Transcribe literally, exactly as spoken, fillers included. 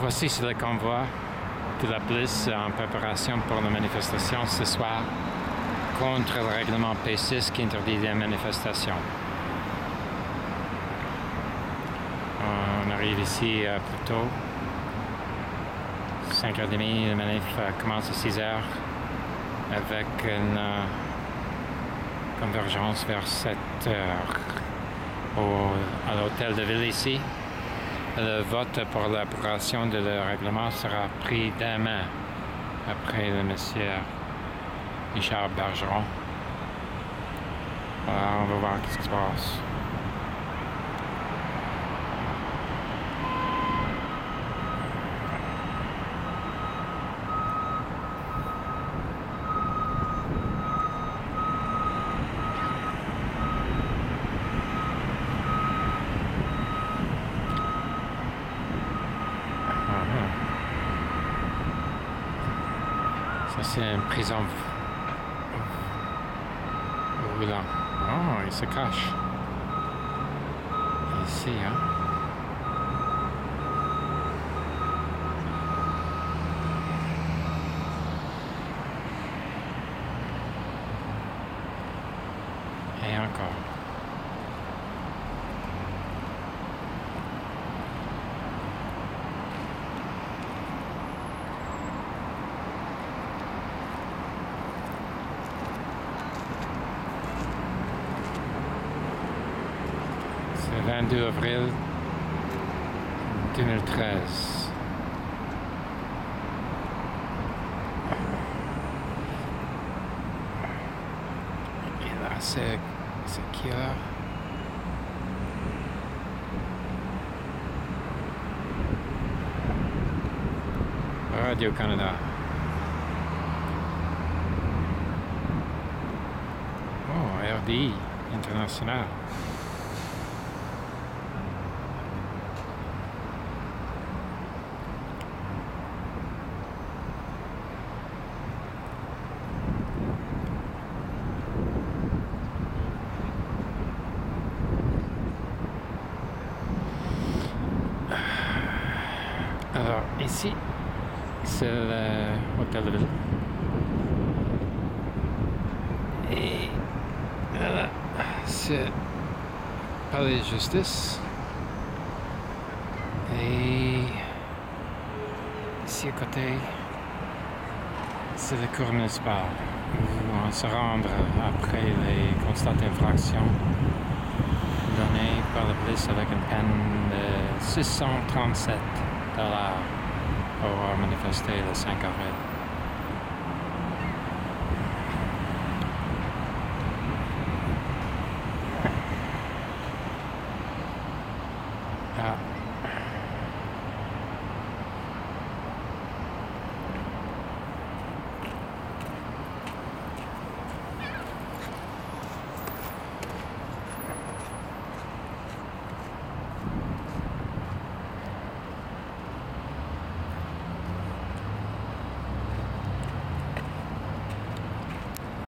Voici sur le convoi de la police en préparation pour la manifestation ce soir contre le règlement P six qui interdit les manifestations. On arrive ici euh, plus tôt. cinq heures trente, la manif euh, commence à six heures avec une euh, convergence vers sept heures au, à l'hôtel de ville ici. Le vote pour l'approbation de le règlement sera pris demain après le monsieur Richard Bergeron. Voilà, on va voir ce qui se passe. C'est une prison roulant. Oh, il se cache. Ici, hein. Et encore. vingt-deux avril deux mille treize. Et là, c'est qui là? Radio Canada. Oh, R D I, international. Alors, ici, c'est l'hôtel de ville. Et voilà, c'est le palais de justice. Et ici à côté, c'est la cour municipale où on se rend après les constats d'infraction donnés par la police avec une peine de six cent trente-sept dollars pour manifester le cinq avril.